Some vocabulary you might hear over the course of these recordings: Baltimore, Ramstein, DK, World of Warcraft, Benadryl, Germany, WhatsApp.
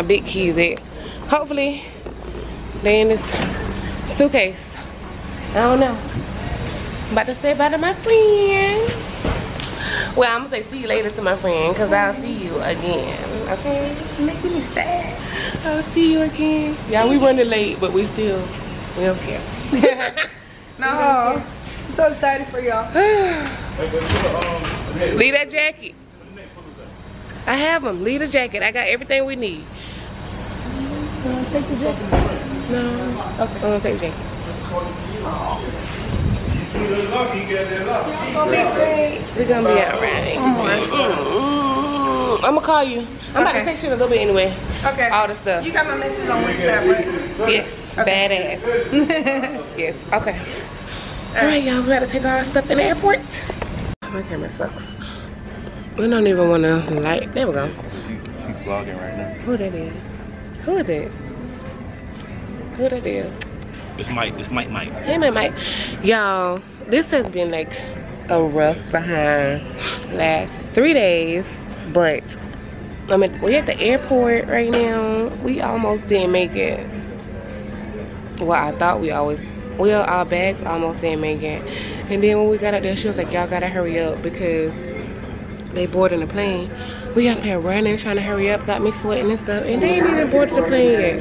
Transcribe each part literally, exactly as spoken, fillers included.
my big keys at. Hopefully they in this suitcase. I don't know. I'm about to say bye to my friend. Well, I'm gonna say see you later to my friend, cause I'll see you again. Okay? Making me sad. I'll see you again. Yeah, we running late, but we still we don't care. No, I'm so excited for y'all. Leave that jacket. I have them. Leave the jacket. I got everything we need. You want to take the jacket? No. Okay, I'm gonna take the jacket. We're gonna be out right. I'm gonna call you. I'm okay. About to text you in a little bit anyway. Okay. All the stuff. You got my message on WhatsApp, right? Yes. Okay. Badass. Yes. Okay. All right, y'all. We gotta take all our stuff in the airport. My camera sucks. We don't even want to light. There we go. She, she, she's vlogging right now. Who that is? Who that? Who that is? It's Mike. It's Mike. Mike. Hey, Mike. Mike. Y'all, this has been like a rough behind last three days, but I mean, we're at the airport right now. We almost didn't make it. Well, I thought we always. Well, our bags almost didn't make it, and then when we got up there, she was like, "Y'all gotta hurry up because they boarding the plane." We up here running, trying to hurry up, got me sweating and stuff, and they ain't even boarded the plane yet.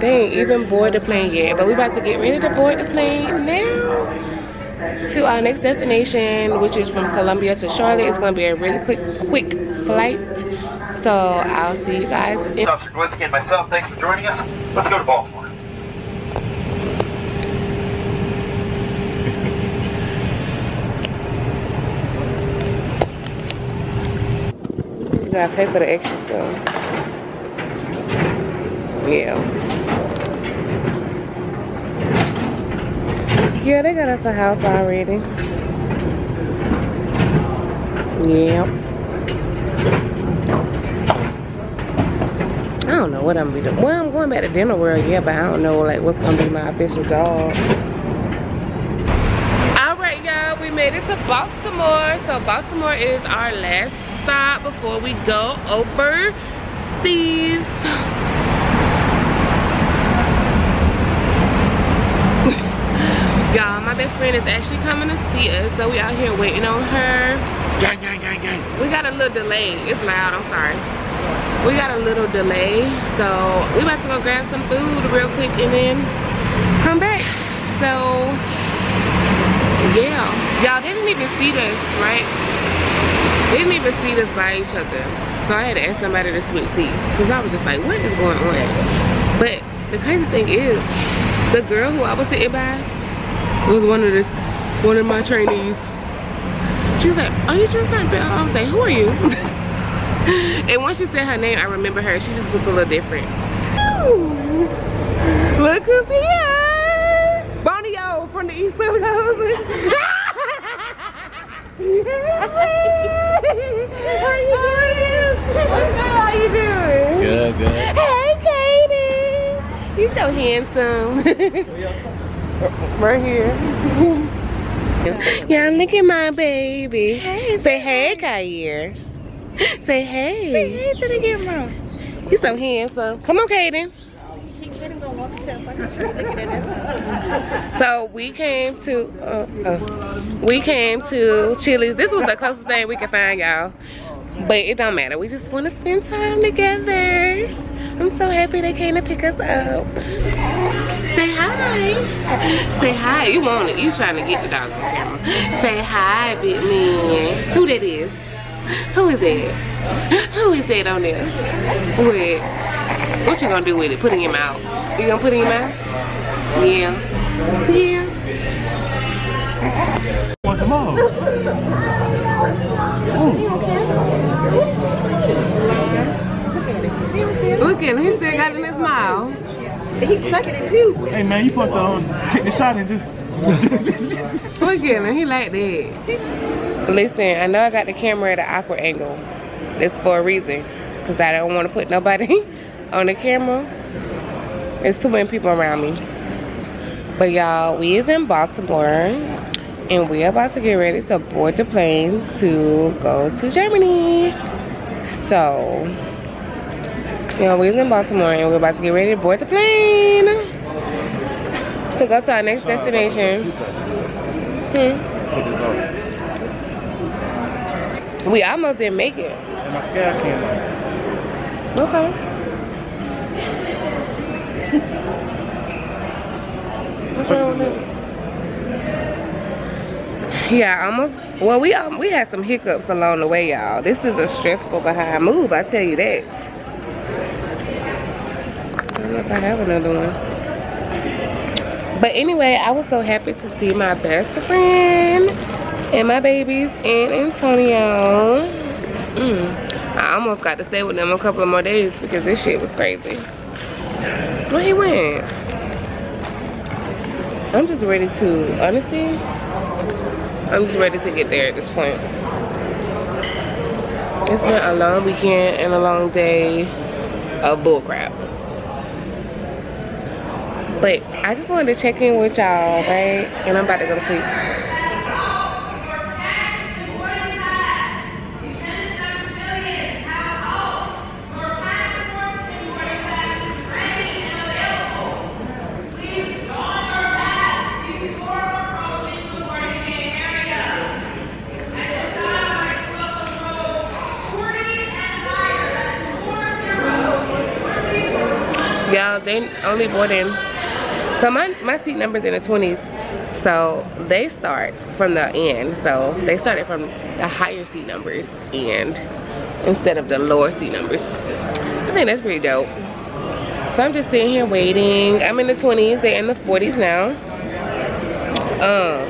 They ain't even boarded the plane yet, but we about to get ready to board the plane now to our next destination, which is from Columbia to Charlotte. It's gonna be a really quick, quick flight. So I'll see you guys. In Officer Glitzky and myself, thanks for joining us. Let's go to Baltimore. I pay for the extra stuff. Yeah. Yeah, they got us a house already. Yeah. I don't know what I'm gonna be doing. Well, I'm going back to Dinner World, yeah, but I don't know like what's gonna be my official job. Alright y'all, we made it to Baltimore. So Baltimore is our last stop before we go overseas. Y'all, my best friend is actually coming to see us, so we out here waiting on her. Gang, gang, gang, gang. We got a little delay. It's loud, I'm sorry. We got a little delay, so we about to go grab some food real quick and then come back. So, yeah. Y'all, they didn't even see us, right? They didn't even see us by each other. So I had to ask somebody to switch seats. Cause I was just like, what is going on? But the crazy thing is, the girl who I was sitting by was one of the one of my trainees. She was like, are you just like Belle? I was like, who are you? And once she said her name, I remember her. She just looked a little different. Ooh, look who's here! Bonio from the East Coast. How are you doing? How are you doing? Good, good. Hey, Katie. You're so handsome. Right here. Y'all, look at my baby. Hey, say hey, Kayer. Say hey. Say hey to the camera. You're so handsome. Come on, Katie. So we came to uh, uh, we came to Chili's. This was the closest thing we could find, y'all, but it don't matter. We just want to spend time together. I'm so happy they came to pick us up. Say hi. Say hi. You want it? You trying to get the dog on camera? Say hi, big man. Who that is? Who is that? Who is that on there? What? What you gonna do with it? Putting him out. You gonna put him out? Yeah. Yeah. Want some more? Look at him. He still got in his mouth. He's sucking it too. Hey man, you supposed to um, take the shot and just. Look at him. He like that. Listen, I know I got the camera at an awkward angle. That's for a reason, cause I don't want to put nobody on the camera. There's too many people around me. But y'all, we is in Baltimore and we're about to get ready to board the plane to go to Germany. So You know, we was in Baltimore and we were about to get ready to board the plane to go to our next destination. Hmm. We almost didn't make it. And my scale can. Okay. What's wrong with it? Yeah, I almost. Well, we um, we had some hiccups along the way, y'all. This is a stressful behind move, I tell you that. I don't know if I have another one. But anyway, I was so happy to see my best friend and my babies in Antonio. Mm. I almost got to stay with them a couple of more days because this shit was crazy. Where he went? I'm just ready to, honestly, I'm just ready to get there at this point. It's been a long weekend and a long day of bullcrap. But I just wanted to check in with y'all, right? And I'm about to go to sleep. Y'all, they only bought in. So my, my seat number's in the twenties, so they start from the end. So they started from the higher seat numbers end instead of the lower seat numbers. I think that's pretty dope. So I'm just sitting here waiting. I'm in the twenties, they're in the forties now. Um,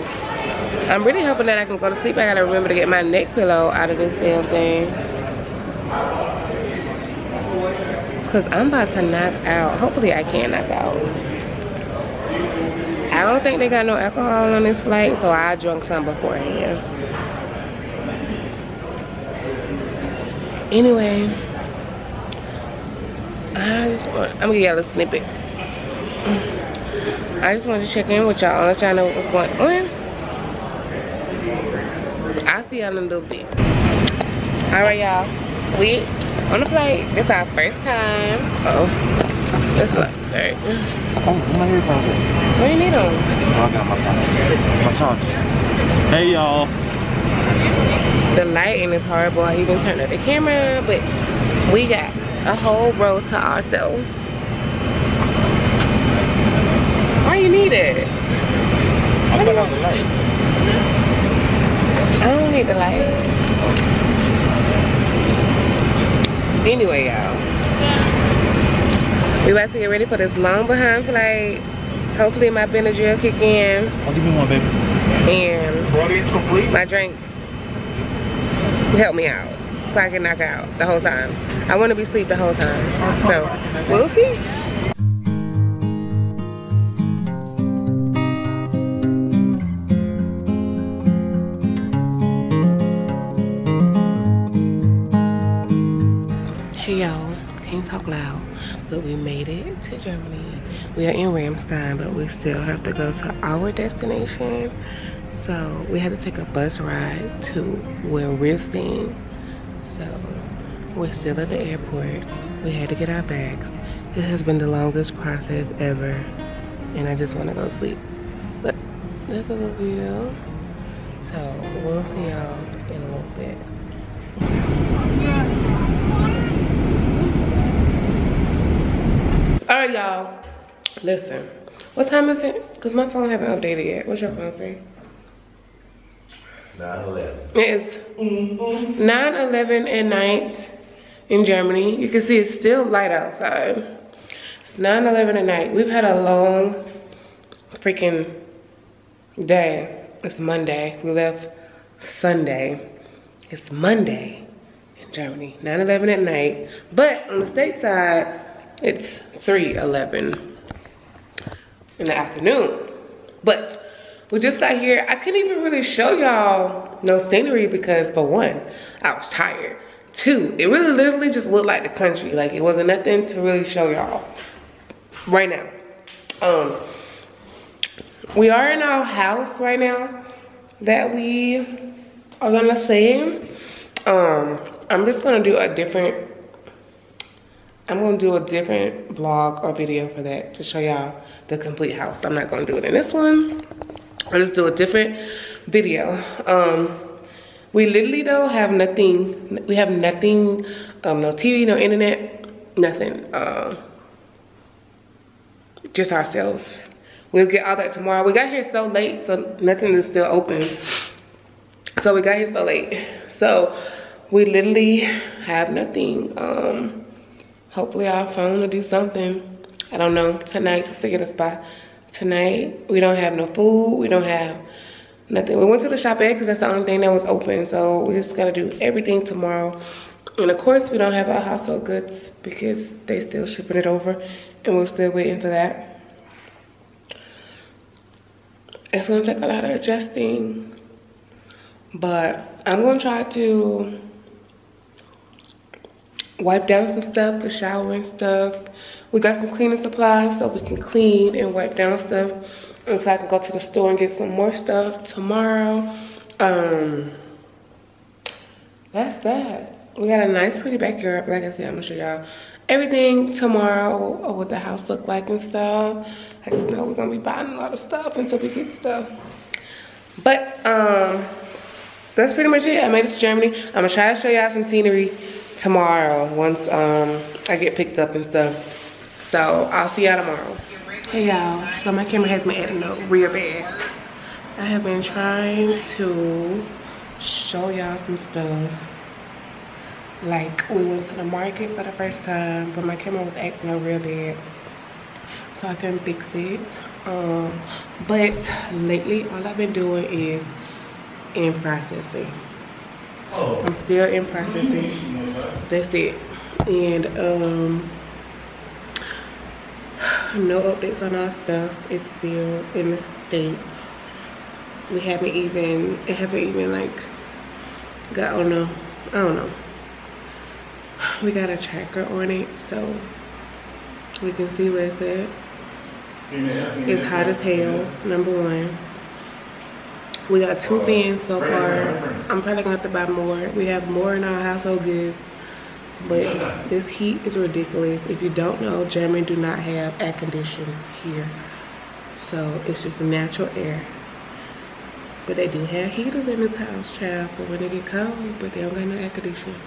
I'm really hoping that I can go to sleep. I gotta remember to get my neck pillow out of this damn thing. Cause I'm about to knock out. Hopefully I can knock out. I don't think they got no alcohol on this flight, so I drank some beforehand. Anyway, I just want, I'm gonna give y'all a snippet. I just wanted to check in with y'all, let y'all know what's going on. I'll see y'all in a little bit. Alright, y'all. We on the flight. This is our first time. Uh-oh. That's what. Alright. Oh, my earphones. What do you need them? Oh, I got my phone. My charger. Hey, y'all. The lighting is horrible. I even turned up the camera, but we got a whole row to ourselves. Why you need it? I don't need the light. I don't need the light. Anyway, y'all. We about to get ready for this long behind flight. Hopefully my Benadryl kick in. I'll give you one, baby. And my drinks help me out so I can knock out the whole time. I want to be asleep the whole time. So, we'll see. Hey y'all, can't talk loud. But we made it to Germany. We are in Ramstein, but we still have to go to our destination. So we had to take a bus ride to where we're staying. So we're still at the airport. We had to get our bags. This has been the longest process ever. And I just want to go sleep. But there's a little view. So we'll see y'all in a little bit. All right, y'all, listen. What time is it? Because my phone haven't updated yet. What's your phone say? nine eleven. It's nine eleven at night in Germany. You can see it's still light outside. It's nine eleven at night. We've had a long freaking day. It's Monday. We left Sunday. It's Monday in Germany. nine eleven at night. But on the stateside, it's three eleven in the afternoon. But we just got here. I couldn't even really show y'all no scenery because, for one, I was tired. Two, it really literally just looked like the country. Like, it wasn't nothing to really show y'all right now. Um, we are in our house right now that we are gonna stay in. Um, I'm just gonna do a different I'm gonna do a different vlog or video for that to show y'all the complete house. I'm not gonna do it in this one. I'll just do a different video. Um, we literally though have nothing. We have nothing. Um, no T V, no internet, nothing. Uh, just ourselves. We'll get all that tomorrow. We got here so late, so nothing is still open. So we got here so late. So we literally have nothing. Um, Hopefully our phone will do something. I don't know, tonight, just to get a spot. Tonight, we don't have no food, we don't have nothing. We went to the shop at because that's the only thing that was open. So we just gotta do everything tomorrow. And of course, we don't have our household goods because they still shipping it over and we're still waiting for that. It's gonna take a lot of adjusting, but I'm gonna try to wipe down some stuff, the shower and stuff. We got some cleaning supplies so we can clean and wipe down stuff. And so I can go to the store and get some more stuff tomorrow. Um, that's that. We got a nice pretty backyard. Like I said, I'm gonna show y'all everything tomorrow or what the house look like and stuff. I just know we're gonna be buying a lot of stuff until we get stuff. But um, that's pretty much it. I made it to Germany. I'm gonna try to show y'all some scenery tomorrow once um I get picked up and stuff. So I'll see y'all tomorrow. Hey y'all, so my camera has me acting up real bad. I have been trying to show y'all some stuff. Like we went to the market for the first time, but my camera was acting up real bad. So I couldn't fix it. Um but lately all I've been doing is in processing. I'm still in processing. That's it. And um no updates on our stuff. It's still in the States. We haven't even it haven't even like got on a I don't know. We got a tracker on it so we can see where it's at. It's hot as hell, number one. We got two pins so far. I'm probably gonna have to buy more. We have more in our household goods, but this heat is ridiculous. If you don't know, Germany do not have air conditioning here. So it's just natural air. But they do have heaters in this house, child, but when it get cold, but they don't got no air conditioning.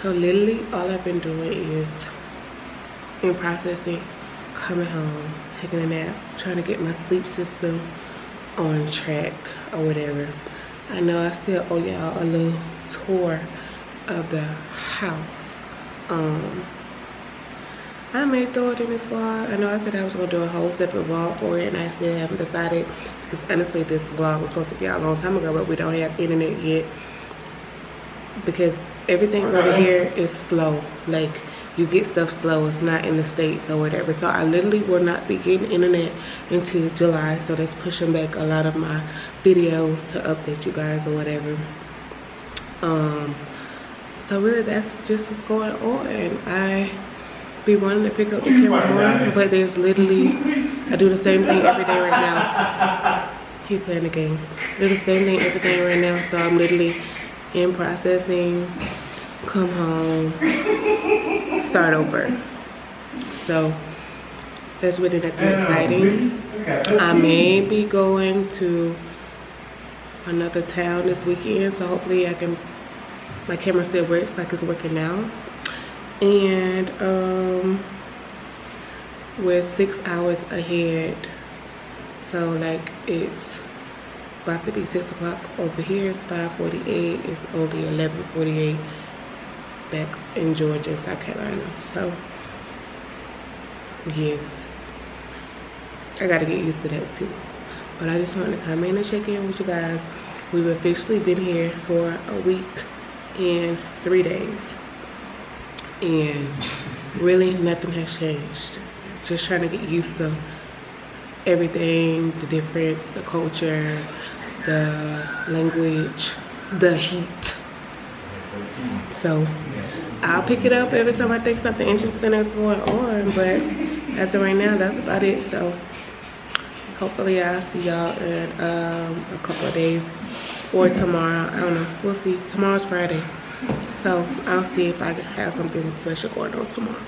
So literally all I've been doing is in processing, coming home, taking a nap, trying to get my sleep system on track or whatever. I know I still owe y'all a little tour of the house. Um, I may throw it in this vlog. I know I said I was gonna do a whole separate vlog for it and I still haven't decided because honestly this vlog was supposed to be out a long time ago but we don't have internet yet because everything over here is slow. Like you get stuff slow, it's not in the States or whatever. So I literally will not be getting internet until July. So that's pushing back a lot of my videos to update you guys or whatever. Um, so really that's just what's going on. I be wanting to pick up the camera more, but there's literally, I do the same thing every day right now. Keep playing the game. Do the same thing every day right now. So I'm literally in processing, come home, start over. So that's really nothing exciting. I may be going to another town this weekend, so hopefully I can, my camera still works like it's working now. And um we're six hours ahead, so like it's about to be six o'clock over here. It's five forty-eight, it's only eleven forty-eight back in Georgia and South Carolina. So yes, I gotta get used to that too. But I just wanted to come in and check in with you guys. We've officially been here for a week and three days and really nothing has changed. Just trying to get used to everything, the difference, the culture, the language, the heat. So I'll pick it up every time I think something interesting is going on, but as of right now, that's about it. So hopefully I'll see y'all in um, a couple of days or tomorrow. I don't know, we'll see. Tomorrow's Friday. So I'll see if I have something special going on tomorrow.